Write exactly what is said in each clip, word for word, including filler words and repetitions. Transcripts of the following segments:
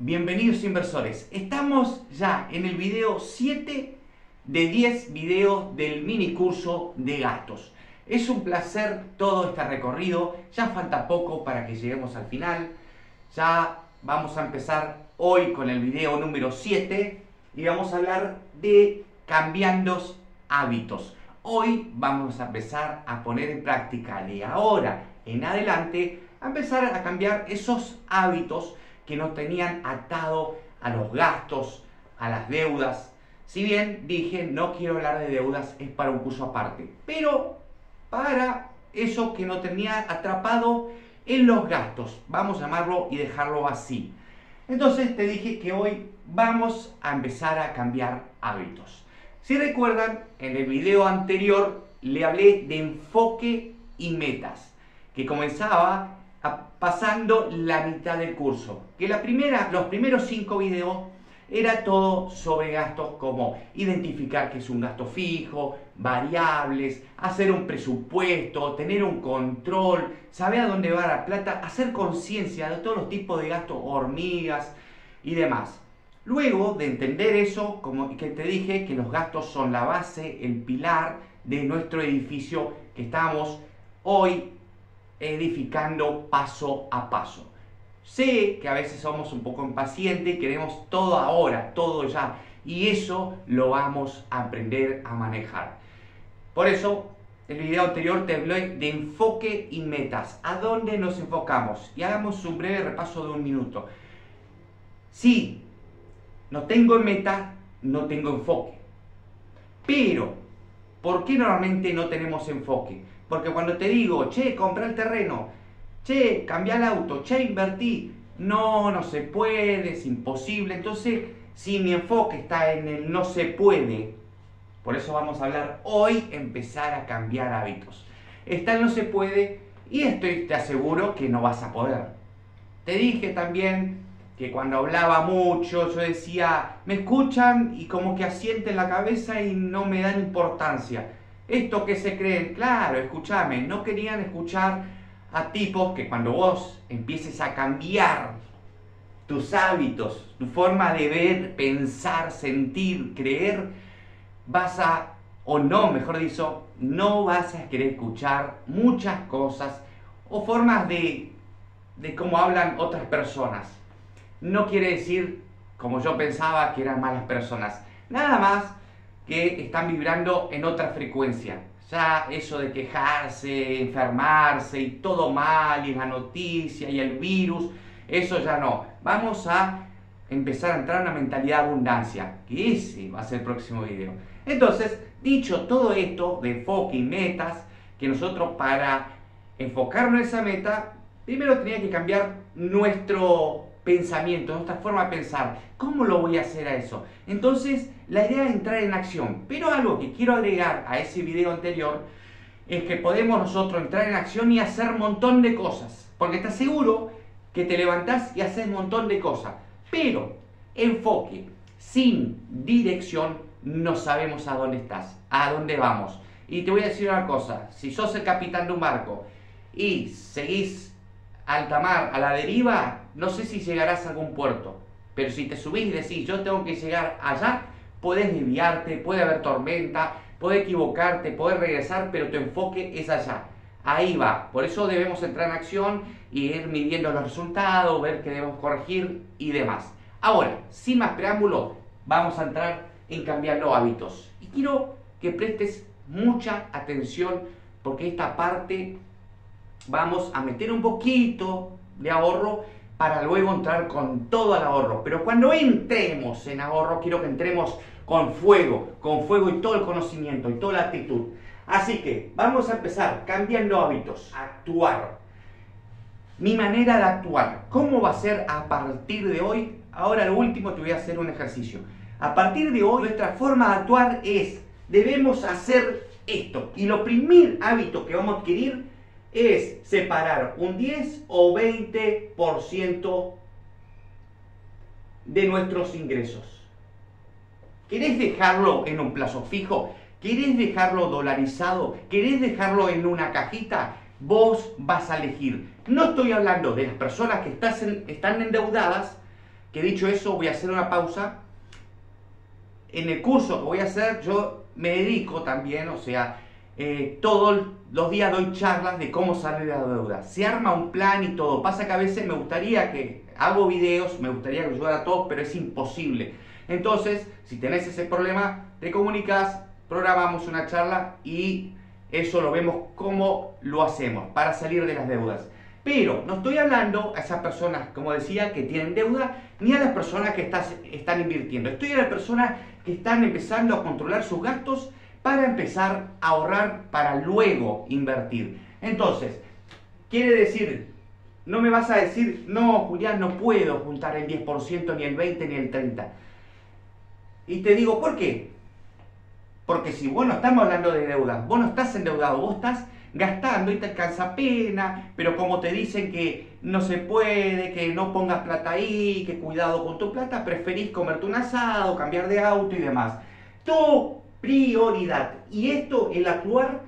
Bienvenidos inversores, estamos ya en el video siete de diez videos del mini curso de gastos. Es un placer todo este recorrido, ya falta poco para que lleguemos al final. Ya vamos a empezar hoy con el video número siete y vamos a hablar de cambiando hábitos. Hoy vamos a empezar a poner en práctica de ahora en adelante, a empezar a cambiar esos hábitos que nos tenían atado a los gastos, a las deudas. Si bien dije, no quiero hablar de deudas, es para un curso aparte, pero para eso que nos tenía atrapado en los gastos, vamos a llamarlo y dejarlo así. Entonces te dije que hoy vamos a empezar a cambiar hábitos. Si recuerdan, en el video anterior le hablé de enfoque y metas, que comenzaba pasando la mitad del curso, que la primera, los primeros cinco videos era todo sobre gastos, como identificar qué es un gasto fijo, variables, hacer un presupuesto, tener un control, saber a dónde va la plata, hacer conciencia de todos los tipos de gastos, hormigas y demás. Luego de entender eso, como que te dije que los gastos son la base, el pilar de nuestro edificio que estamos hoy edificando paso a paso. Sé que a veces somos un poco impacientes y queremos todo ahora, todo ya, y eso lo vamos a aprender a manejar. Por eso, el video anterior te hablé de enfoque y metas, a dónde nos enfocamos, y hagamos un breve repaso de un minuto. Si no tengo meta, no tengo enfoque. Pero, ¿por qué normalmente no tenemos enfoque? Porque cuando te digo, che, comprá el terreno, che, cambiá el auto, che, invertí, no, no se puede, es imposible. Entonces, si mi enfoque está en el no se puede, por eso vamos a hablar hoy, empezar a cambiar hábitos. Está el no se puede y estoy, te aseguro que no vas a poder. Te dije también que cuando hablaba mucho, yo decía, me escuchan y como que asienten la cabeza y no me dan importancia. Esto que se creen, claro, escúchame, no querían escuchar a tipos que cuando vos empieces a cambiar tus hábitos, tu forma de ver, pensar, sentir, creer, vas a, o no, mejor dicho, no vas a querer escuchar muchas cosas o formas de, de cómo hablan otras personas. No quiere decir, como yo pensaba, que eran malas personas, nada más que están vibrando en otra frecuencia. Ya eso de quejarse, enfermarse y todo mal, y la noticia y el virus, eso ya no. Vamos a empezar a entrar en una mentalidad de abundancia, que ese va a ser el próximo video. Entonces, dicho todo esto de enfoque y metas, que nosotros para enfocarnos en esa meta, primero tenía que cambiar nuestro pensamiento, nuestra forma de pensar. ¿Cómo lo voy a hacer a eso? Entonces, la idea es entrar en acción. Pero algo que quiero agregar a ese video anterior es que podemos nosotros entrar en acción y hacer un montón de cosas. Porque te aseguro que te levantás y haces un montón de cosas. Pero, enfoque sin dirección, no sabemos a dónde estás, a dónde vamos. Y te voy a decir una cosa. Si sos el capitán de un barco y seguís alta mar, a la deriva, no sé si llegarás a algún puerto, pero si te subís y decís, yo tengo que llegar allá, podés desviarte, puede haber tormenta, puede equivocarte, puede regresar, pero tu enfoque es allá. Ahí va. Por eso debemos entrar en acción y ir midiendo los resultados, ver qué debemos corregir y demás. Ahora, sin más preámbulo, vamos a entrar en cambiar los hábitos. Y quiero que prestes mucha atención porque esta parte vamos a meter un poquito de ahorro para luego entrar con todo al ahorro. Pero cuando entremos en ahorro, quiero que entremos con fuego, con fuego y todo el conocimiento y toda la actitud. Así que vamos a empezar cambiando hábitos, actuar. Mi manera de actuar, ¿cómo va a ser a partir de hoy? Ahora lo último te voy a hacer un ejercicio. A partir de hoy nuestra forma de actuar es, debemos hacer esto. Y lo primer hábito que vamos a adquirir es separar un diez o veinte por ciento de nuestros ingresos. ¿Querés dejarlo en un plazo fijo? ¿Querés dejarlo dolarizado? ¿Querés dejarlo en una cajita? Vos vas a elegir. No estoy hablando de las personas que están endeudadas, Que dicho eso, voy a hacer una pausa. En el curso que voy a hacer, yo me dedico también, o sea, eh, todos los días doy charlas de cómo salir de la deuda. Se arma un plan y todo. Pasa que a veces me gustaría que hago videos, me gustaría ayudar a todos, pero es imposible. Entonces, si tenés ese problema, te comunicas, programamos una charla y eso lo vemos cómo lo hacemos para salir de las deudas. Pero no estoy hablando a esas personas, como decía, que tienen deuda, ni a las personas que estás, están invirtiendo. Estoy a las personas que están empezando a controlar sus gastos para empezar a ahorrar, para luego invertir. Entonces, quiere decir, no me vas a decir, no, Julián, no puedo juntar el diez por ciento, ni el veinte por ciento, ni el treinta por ciento. Y te digo, ¿por qué? Porque si vos no estamos hablando de deudas, vos no estás endeudado, vos estás gastando y te alcanza pena, pero como te dicen que no se puede, que no pongas plata ahí, que cuidado con tu plata, preferís comerte un asado, cambiar de auto y demás. Todo prioridad. Y esto, el actuar,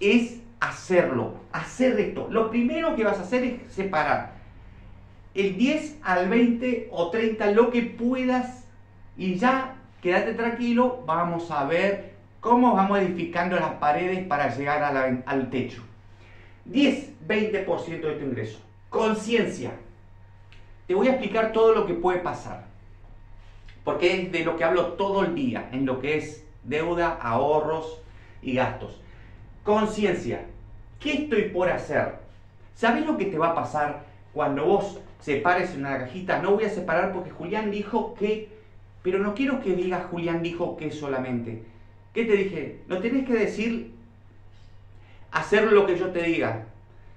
es hacerlo, hacer esto. Lo primero que vas a hacer es separar el diez al veinte o treinta, lo que puedas, y ya quédate tranquilo, vamos a ver cómo vamos edificando las paredes para llegar a la, al techo. diez, veinte por ciento de tu ingreso. Conciencia. Te voy a explicar todo lo que puede pasar, porque es de lo que hablo todo el día, en lo que es deuda, ahorros y gastos. Conciencia. ¿Qué estoy por hacer? ¿Sabés lo que te va a pasar cuando vos separes una cajita? No voy a separar porque Julián dijo que, pero no quiero que digas Julián dijo que solamente. ¿Qué te dije? No tenés que decir, hacer lo que yo te diga,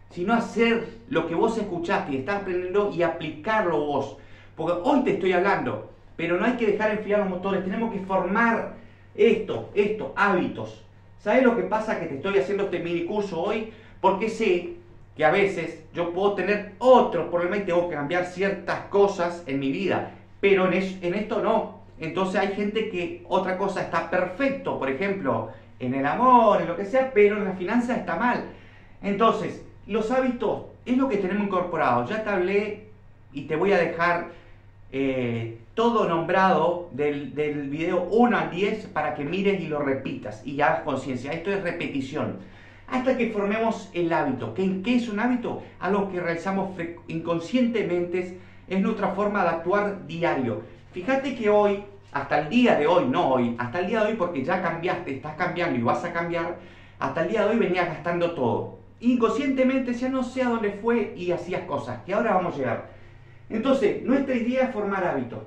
sino hacer lo que vos escuchaste y estás aprendiendo y aplicarlo vos. Porque hoy te estoy hablando, pero no hay que dejar enfriar los motores, tenemos que formar esto, esto, hábitos. ¿Sabés lo que pasa? Que te estoy haciendo este mini curso hoy, porque sé que a veces yo puedo tener otros problemas y tengo que cambiar ciertas cosas en mi vida, pero en, es, en esto no. Entonces hay gente que otra cosa está perfecto, por ejemplo, en el amor, en lo que sea, pero en la finanza está mal. Entonces, los hábitos es lo que tenemos incorporado. Ya te hablé y te voy a dejar eh, todo nombrado del, del video uno al diez para que mires y lo repitas y hagas conciencia. Esto es repetición. Hasta que formemos el hábito. ¿Qué, qué es un hábito? Algo que realizamos inconscientemente, es nuestra forma de actuar diario. Fíjate que hoy, hasta el día de hoy, no hoy, hasta el día de hoy, porque ya cambiaste, estás cambiando y vas a cambiar, hasta el día de hoy venías gastando todo. Inconscientemente, ya no sé a dónde fue y hacías cosas, que ahora vamos a llegar. Entonces, nuestra idea es formar hábitos.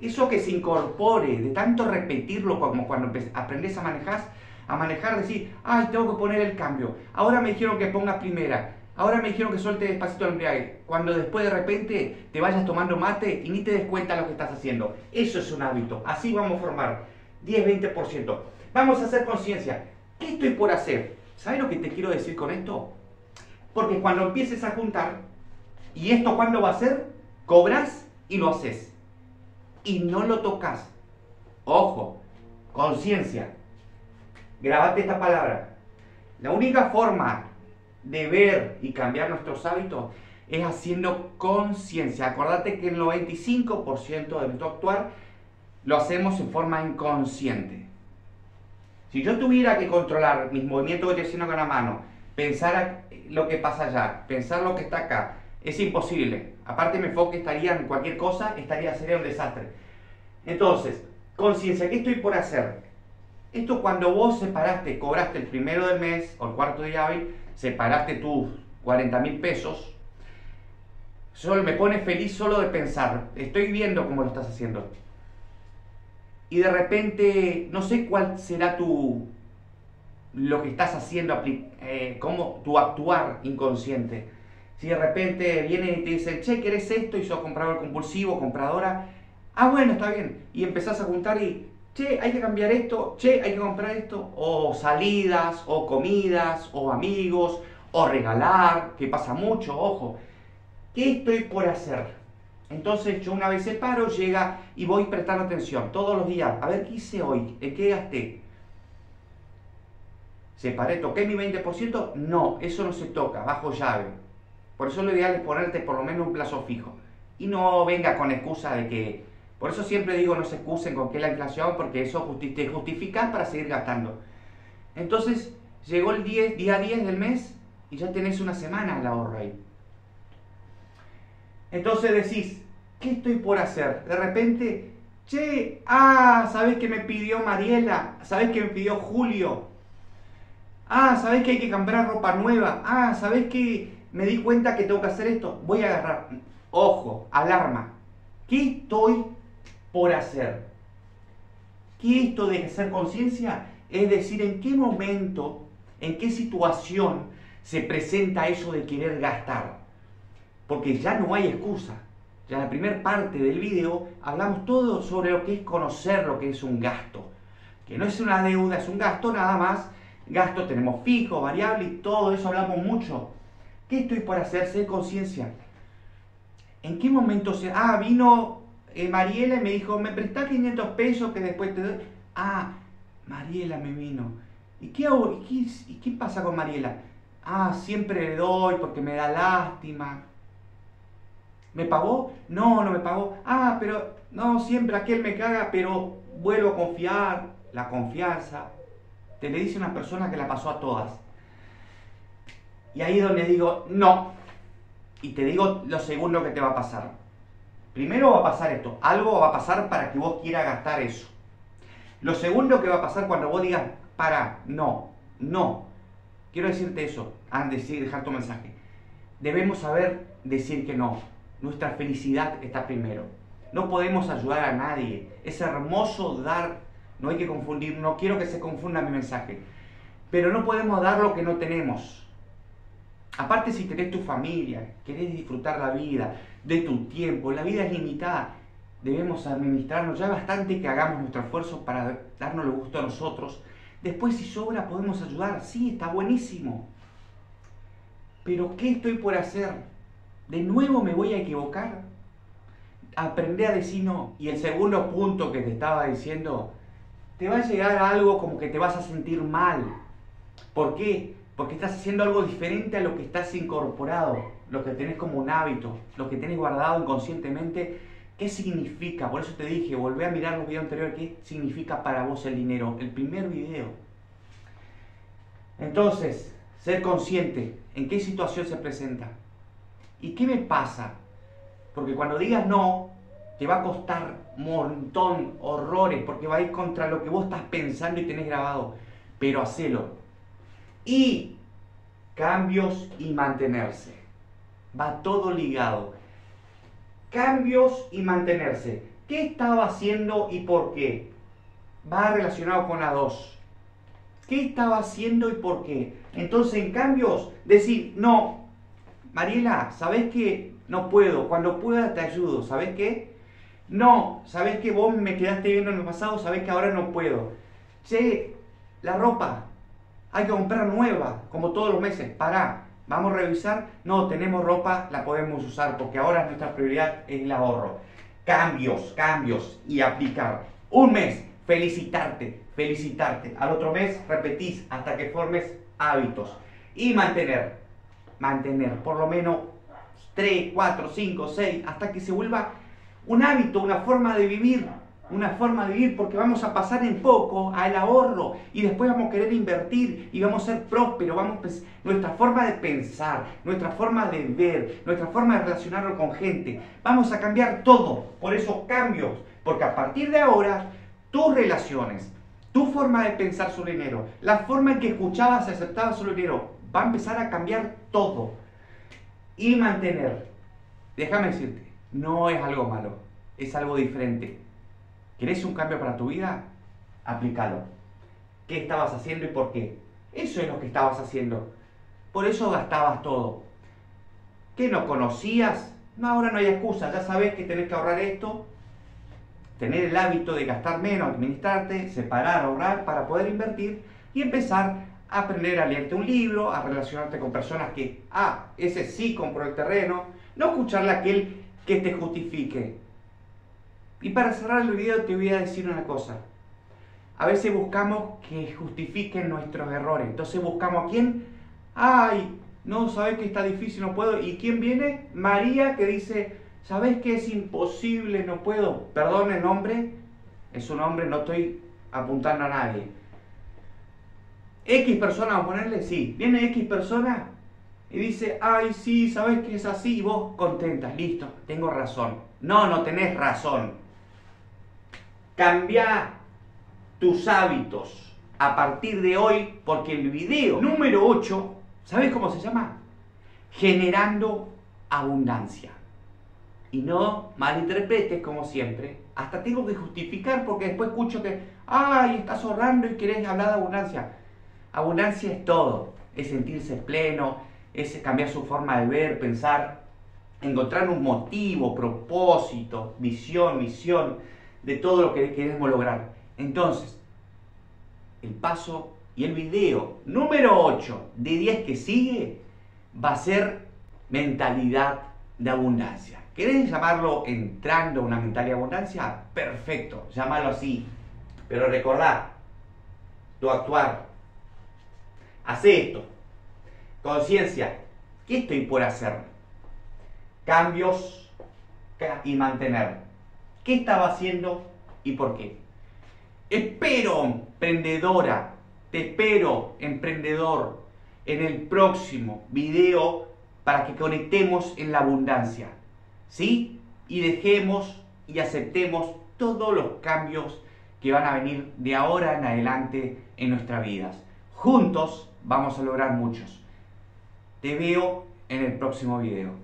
Eso que se incorpore, de tanto repetirlo, como cuando aprendes a manejar, a manejar, decir, ay, tengo que poner el cambio, ahora me dijeron que ponga primera, ahora me dijeron que suelte despacito el embriague. Cuando después de repente te vayas tomando mate y ni te des cuenta lo que estás haciendo. Eso es un hábito. Así vamos a formar diez, veinte por ciento. Vamos a hacer conciencia. ¿Qué estoy por hacer? ¿Sabes lo que te quiero decir con esto? Porque cuando empieces a juntar, ¿y esto cuándo va a ser? Cobras y lo haces. Y no lo tocas. Ojo, conciencia. Grabate esta palabra. La única forma de ver y cambiar nuestros hábitos es haciendo conciencia. Acordate que el noventa y cinco por ciento de nuestro actuar lo hacemos en forma inconsciente. Si yo tuviera que controlar mis movimientos que estoy haciendo con la mano, pensar lo que pasa allá, pensar lo que está acá, es imposible. Aparte mi enfoque estaría en cualquier cosa, estaría, sería un desastre. Entonces, conciencia, ¿qué estoy por hacer? Esto cuando vos separaste, cobraste el primero del mes o el cuarto día hábil, separaste tus cuarenta mil pesos, solo me pone feliz solo de pensar, estoy viendo cómo lo estás haciendo. Y de repente, no sé cuál será tu, lo que estás haciendo, eh, cómo, tu actuar inconsciente. Si de repente vienen y te dicen, che, ¿querés esto? Y sos comprador compulsivo, compradora. Ah, bueno, está bien. Y empezás a juntar y, che, hay que cambiar esto, che, hay que comprar esto, o salidas, o comidas, o amigos, o regalar, que pasa mucho, ojo. ¿Qué estoy por hacer? Entonces yo una vez separo, llega y voy prestando atención todos los días. A ver, ¿qué hice hoy? ¿En qué gasté? ¿Separé? ¿Toqué mi veinte por ciento? No, eso no se toca, bajo llave. Por eso lo ideal es ponerte por lo menos un plazo fijo. Y no venga con excusa de que... Por eso siempre digo, no se excusen con que la inflación, porque eso justi- te justifica para seguir gastando. Entonces, llegó el diez, día diez del mes y ya tenés una semana al ahorro ahí. Entonces decís, ¿qué estoy por hacer? De repente, che, ah, ¿sabés qué me pidió Mariela? ¿Sabés qué me pidió Julio? Ah, ¿sabés que hay que comprar ropa nueva? Ah, ¿sabés que me di cuenta que tengo que hacer esto? Voy a agarrar. Ojo, alarma. ¿Qué estoy por hacer? ¿Qué esto de hacer conciencia? Es decir, ¿en qué momento, en qué situación se presenta eso de querer gastar? Porque ya no hay excusa. Ya en la primera parte del video hablamos todo sobre lo que es conocer lo que es un gasto. Que no es una deuda, es un gasto nada más. Gastos tenemos fijos, variables y todo eso hablamos mucho. ¿Qué estoy por hacer? Ser conciencia. ¿En qué momento se...? Ah, vino eh, Mariela y me dijo, ¿me prestás quinientos pesos que después te doy? Ah, Mariela me vino. ¿Y qué hago? ¿Y qué, y qué pasa con Mariela? Ah, siempre le doy porque me da lástima. ¿Me pagó? No, no me pagó. Ah, pero no, siempre aquel me caga, pero vuelvo a confiar. La confianza. Te le dice una persona que la pasó a todas. Y ahí es donde digo, no. Y te digo lo segundo que te va a pasar. Primero va a pasar esto. Algo va a pasar para que vos quieras gastar eso. Lo segundo que va a pasar cuando vos digas, para, no, no. Quiero decirte eso, antes de dejar tu mensaje. Debemos saber decir que no. Nuestra felicidad está primero. No podemos ayudar a nadie. Es hermoso dar, no hay que confundir, no quiero que se confunda mi mensaje. Pero no podemos dar lo que no tenemos. Aparte, si tenés tu familia, querés disfrutar la vida, de tu tiempo, la vida es limitada. Debemos administrarnos, ya bastante que hagamos nuestro esfuerzo para darnos el gusto a nosotros. Después, si sobra, podemos ayudar. Sí, está buenísimo. Pero, ¿qué estoy por hacer? ¿De nuevo me voy a equivocar? Aprende a decir no. Y el segundo punto que te estaba diciendo, te va a llegar a algo como que te vas a sentir mal. ¿Por qué? Porque estás haciendo algo diferente a lo que estás incorporado, lo que tenés como un hábito, lo que tenés guardado inconscientemente. ¿Qué significa? Por eso te dije, volvé a mirar los videos anteriores, ¿qué significa para vos el dinero? El primer video. Entonces, ser consciente, ¿en qué situación se presenta? ¿Y qué me pasa? Porque cuando digas no, te va a costar un montón, horrores, porque va a ir contra lo que vos estás pensando y tenés grabado. Pero hacelo. Y cambios y mantenerse. Va todo ligado. Cambios y mantenerse. ¿Qué estaba haciendo y por qué? Va relacionado con las dos. ¿Qué estaba haciendo y por qué? Entonces, en cambios, decir no. Mariela, ¿sabés qué? No puedo. Cuando pueda te ayudo. ¿Sabés qué? No. ¿Sabés que vos me quedaste viendo en el pasado? ¿Sabés que ahora no puedo? Che, la ropa. Hay que comprar nueva, como todos los meses. Pará. Vamos a revisar. No, tenemos ropa, la podemos usar, porque ahora nuestra prioridad es el ahorro. Cambios, cambios y aplicar. Un mes, felicitarte, felicitarte. Al otro mes, repetís hasta que formes hábitos. Y mantener. Mantener por lo menos tres, cuatro, cinco, seis, hasta que se vuelva un hábito, una forma de vivir, una forma de vivir, porque vamos a pasar en poco al ahorro y después vamos a querer invertir y vamos a ser prósperos. Vamos, nuestra forma de pensar, nuestra forma de ver, nuestra forma de relacionarnos con gente, vamos a cambiar todo. Por esos cambios, porque a partir de ahora tus relaciones, tu forma de pensar sobre dinero, la forma en que escuchabas y aceptabas sobre dinero, va a empezar a cambiar todo. Y mantener. Déjame decirte, no es algo malo, es algo diferente. ¿Querés un cambio para tu vida? Aplícalo. ¿Qué estabas haciendo y por qué? Eso es lo que estabas haciendo. Por eso gastabas todo. ¿Qué no conocías? No, ahora no hay excusa. Ya sabés que tenés que ahorrar esto. Tener el hábito de gastar menos, administrarte, separar, ahorrar para poder invertir y empezar a aprender a leerte un libro, a relacionarte con personas que, ah, ese sí compró el terreno, no escucharle a aquel que te justifique. Y para cerrar el video te voy a decir una cosa. A veces buscamos que justifiquen nuestros errores. Entonces buscamos a quién, ay, no, sabes que está difícil, no puedo. ¿Y quién viene? María, que dice, ¿Sabés que es imposible? No puedo. Perdón el nombre, es un hombre, no estoy apuntando a nadie. X persona, vamos a ponerle, sí. Viene X persona y dice, ay, sí, ¿sabés que es así? Y vos contentas, listo, tengo razón. No, no tenés razón. Cambiá tus hábitos a partir de hoy, porque el video número ocho, ¿sabés cómo se llama? Generando abundancia. Y no malinterpretes, como siempre. Hasta tengo que justificar porque después escucho que, ay, estás ahorrando y querés hablar de abundancia. Abundancia es todo. Es sentirse pleno, es cambiar su forma de ver, pensar, encontrar un motivo, propósito, visión, misión de todo lo que queremos lograr. Entonces, el paso y el video número ocho de diez que sigue va a ser mentalidad de abundancia. ¿Querés llamarlo entrando a una mentalidad de abundancia? Perfecto, llámalo así. Pero recordá, tu actuar. Hacé esto. Conciencia, ¿qué estoy por hacer? Cambios y mantener. ¿Qué estaba haciendo y por qué? Espero, emprendedora, te espero, emprendedor, en el próximo video para que conectemos en la abundancia. ¿Sí? Y dejemos y aceptemos todos los cambios que van a venir de ahora en adelante en nuestras vidas. Juntos vamos a lograr muchos. Te veo en el próximo video.